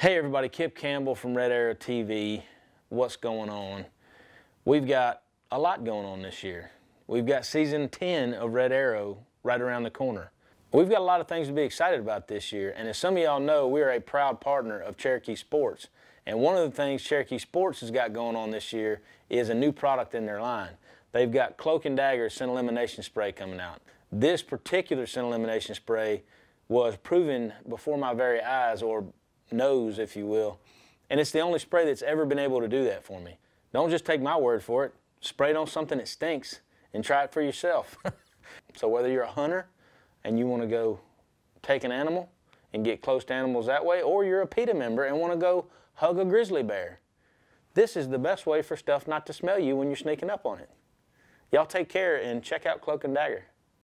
Hey everybody, Kip Campbell from Red Arrow TV. What's going on? We've got a lot going on this year. We've got season 10 of Red Arrow right around the corner. We've got a lot of things to be excited about this year, and as some of y'all know, we're a proud partner of Cherokee Sports. And one of the things Cherokee Sports has got going on this year is a new product in their line. They've got Cloak and Dagger scent elimination spray coming out. This particular scent elimination spray was proven before my very eyes, or nose, if you will. And it's the only spray that's ever been able to do that for me. Don't just take my word for it. Spray it on something that stinks and try it for yourself. So whether you're a hunter and you want to go take an animal and get close to animals that way, or you're a PETA member and want to go hug a grizzly bear, this is the best way for stuff not to smell you when you're sneaking up on it. Y'all take care and check out Cloak and Dagger.